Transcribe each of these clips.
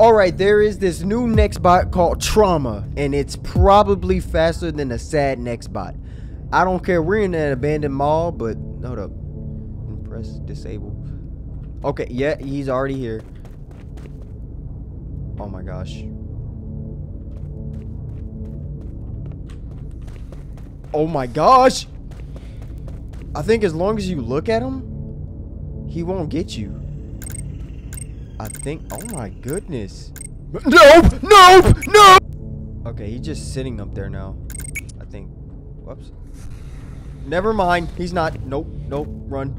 All right, there is this new next bot called Trauma, and it's probably faster than a sad next bot. I don't care, we're in an abandoned mall, but hold up. Press disable. Okay, yeah, he's already here. Oh my gosh. Oh my gosh! I think as long as you look at him, he won't get you. I think, oh my goodness. Nope! Nope! Nope! Okay, he's just sitting up there now, I think. Whoops. Never mind, he's not. Nope, nope, run.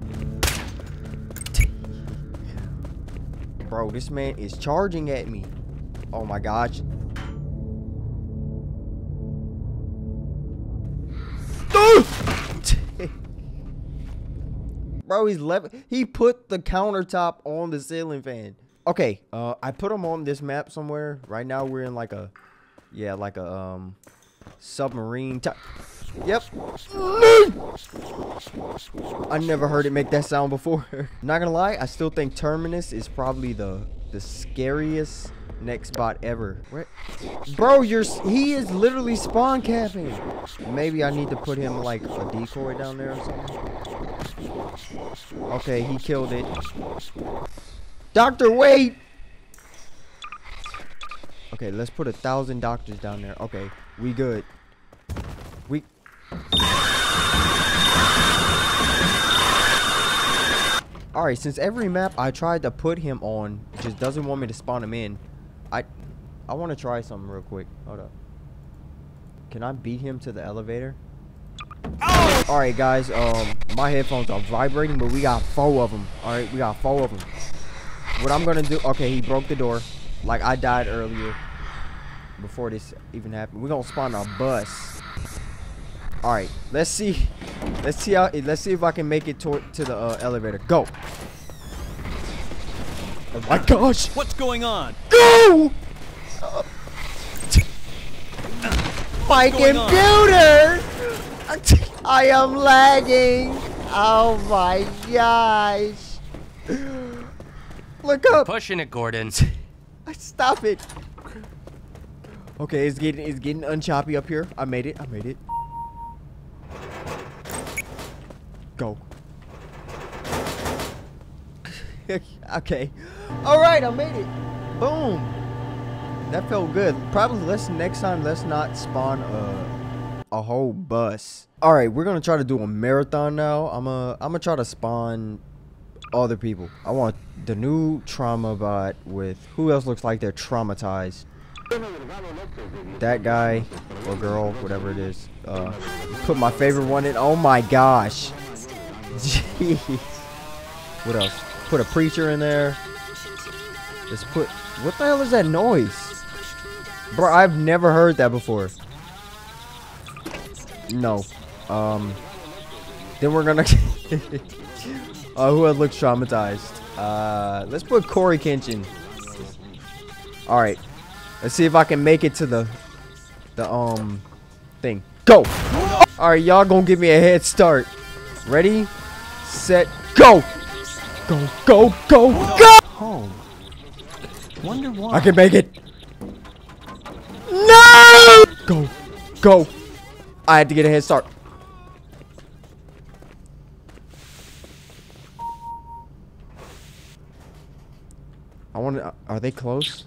Bro, this man is charging at me. Oh my gosh. Bro, he's left. He put the countertop on the ceiling fan. Okay, I put him on this map somewhere. Right now we're in like a, yeah, like a submarine type. Yep. I never heard it make that sound before. Not gonna lie, I still think Terminus is probably the scariest next spot ever. Where? Bro, he is literally spawn capping. Maybe I need to put him like a decoy down there or something. Okay, he killed it. Doctor, wait! Okay, let's put 1,000 doctors down there. Okay, we good. We... Alright, since every map I tried to put him on just doesn't want me to spawn him in, I want to try something real quick. Hold up. Can I beat him to the elevator? Oh! Alright guys, my headphones are vibrating, but we got 4 of them. Alright, we got 4 of them. What I'm gonna do... Okay, he broke the door. Like, I died earlier before this even happened. We're gonna spawn a bus. All right, let's see if I can make it to the elevator. Go. Oh my gosh, what's going on? Go. My computer. I am lagging. Oh my gosh. Look up. Pushing it, Gordon. Stop it. Okay, it's getting unchoppy up here. I made it. I made it. Go. Okay. All right, I made it. Boom. That felt good. Probably next time let's not spawn a whole bus. All right, we're gonna try to do a marathon now. I'm gonna try to spawn other people. I want the new Trauma bot with who else looks like they're traumatized. That guy or girl, whatever it is. Put my favorite one in. Oh my gosh. Jeez. What else? Put a preacher in there. Let's put... What the hell is that noise? Bro, I've never heard that before. No. Then we're gonna... Who else looks traumatized? Let's put Corey Kenshin. Alright. Let's see if I can make it to the thing. Go! Alright, y'all gonna give me a head start. Ready? Set. Go! Go, go, go, go! Oh. Wonder why. I can make it. No! Go. Go. I had to get a head start. I want to... Are they close?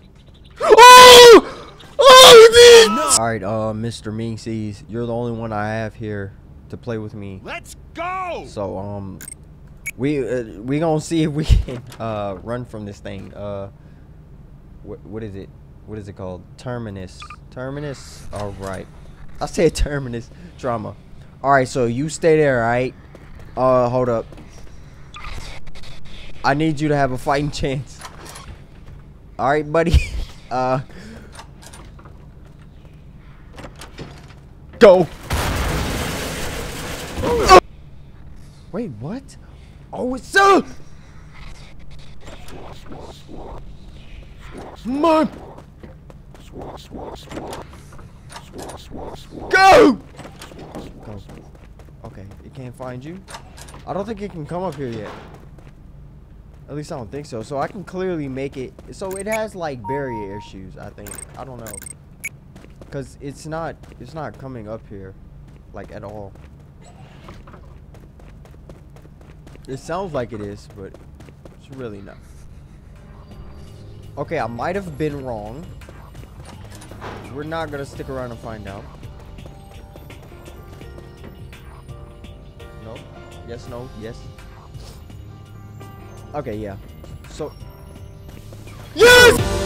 Oh! Oh, no. All right, Mr. Ming-C, you're the only one I have here to play with me. Let's go. So, we gonna see if we can run from this thing. What is it? What is it called? Terminus. Terminus. All right. I said Terminus. Trauma. All right. So you stay there, all right? Hold up. I need you to have a fighting chance. All right, buddy. Go. Wait, what? Oh, it's up. Mom. Go. Okay, it can't find you. I don't think it can come up here yet. At least I don't think so. So I can clearly make it. So it has like barrier issues, I think. I don't know. Cause it's not coming up here like at all. It sounds like it is, but it's really not. Okay, I might have been wrong. We're not gonna stick around and find out. No. Yes, no, yes. Okay, yeah. So yes!